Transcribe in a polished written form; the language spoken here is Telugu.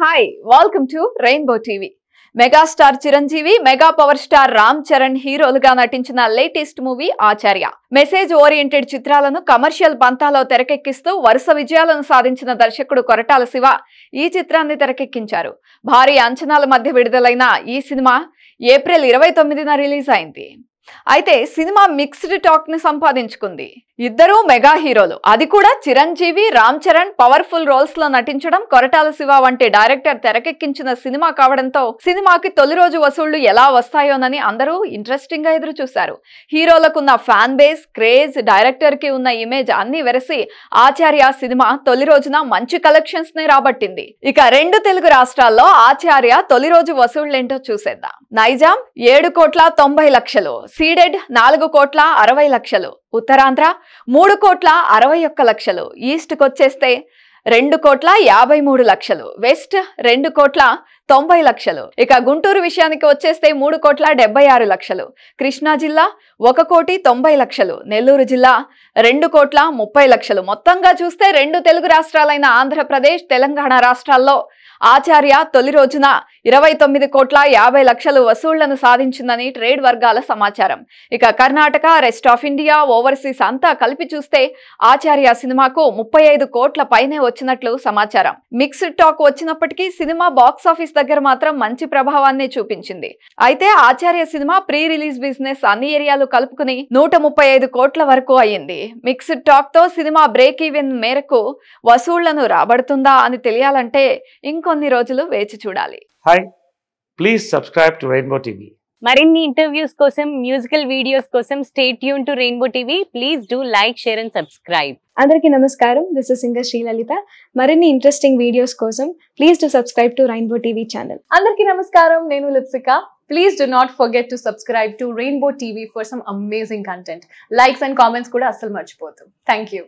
Hi, welcome to Rainbow TV. Megastar Chiranjeevi, mega power star Ram Charan hero luga natinchina latest movie Acharya. Message oriented chitralanu commercial pantalo terakekkistu varusa vijayalanu sadhinchina darshakudu Koratala Siva ee chitranni terakekkincharu. Bhari anchanaala madhya vidudalaina ee cinema April 29 na release ayindi. అయితే సినిమా మిక్స్డ్ టాక్ ని సంపాదించుకుంది. ఇద్దరు మెగా హీరోలు, అది కూడా చిరంజీవి, రామ్ చరణ్ పవర్ఫుల్ రోల్స్ లో నటించడం కొరటాల శివ వంటి డైరెక్టర్ తెరకెక్కించిన సినిమా కావడంతో సినిమాకి తొలి రోజు వసూళ్లు ఎలా వస్తాయోనని అందరూ ఇంట్రెస్టింగ్ గా ఎదురు చూశారు. హీరోలకున్న ఫ్యాన్ బేస్, క్రేజ్, డైరెక్టర్ కి ఉన్న ఇమేజ్ అన్ని వెరసి ఆచార్య సినిమా తొలి రోజున మంచి కలెక్షన్స్ ని రాబట్టింది. ఇక రెండు తెలుగు రాష్ట్రాల్లో ఆచార్య తొలి రోజు వసూళ్లేంటో చూసేద్దాం. నైజాం 7,90,00,000, సీడెడ్ 4,60,00,000, ఉత్తరాంధ్ర 3,61,00,000, ఈస్ట్కి వచ్చేస్తే 2,53,00,000, వెస్ట్ 2,90,00,000, ఇక గుంటూరు విషయానికి వచ్చేస్తే 3,76,00,000, కృష్ణా జిల్లా 1,90,00,000, నెల్లూరు జిల్లా 2,30,00,000. మొత్తంగా చూస్తే రెండు తెలుగు రాష్ట్రాలైన ఆంధ్రప్రదేశ్, తెలంగాణ రాష్ట్రాల్లో ఆచార్య తొలి రోజున 29,50,00,000 వసూళ్లను సాధించిందని ట్రేడ్ వర్గాల సమాచారం. ఇక Karnataka, rest of India, overseas అంతా కలిపి చూస్తే ఆచార్య సినిమాకు 35 కోట్ల పైనే వచ్చినట్లు సమాచారం. మిక్స్డ్ టాక్ వచ్చినప్పటికీ సినిమా బాక్స్ ఆఫీస్ దగ్గర మాత్రం మంచి ప్రభావాన్ని చూపించింది. అయితే Acharya cinema pre release business అన్ని ఏరియాలు కలుపుకుని 135 కోట్ల వరకు అయ్యింది. మిక్స్డ్ టాక్ తో సినిమా బ్రేక్ ఈవెన్ మేరకు వసూళ్లను రాబడుతుందా అని తెలియాలంటే ఇంకొన్ని రోజులు వేచి చూడాలి. Hi, please subscribe to rainbow TV. మరిన్ని ఇంటర్వ్యూస్ కోసం, మ్యూజికల్ వీడియోస్ కోసం stay tune to rainbow TV. Please do like, share and subscribe. అందరికీ నమస్కారం, దిస్ ఇస్ సింగర్ శ్రీలలిత. మరిన్ని ఇంట్రెస్టింగ్ వీడియోస్ కోసం please do subscribe to rainbow TV channel. అందరికీ నమస్కారం, నేను Lipsika. Please do not forget to subscribe to Rainbow TV for some amazing content. Likes and comments kuda asal marchipothu. Thank you.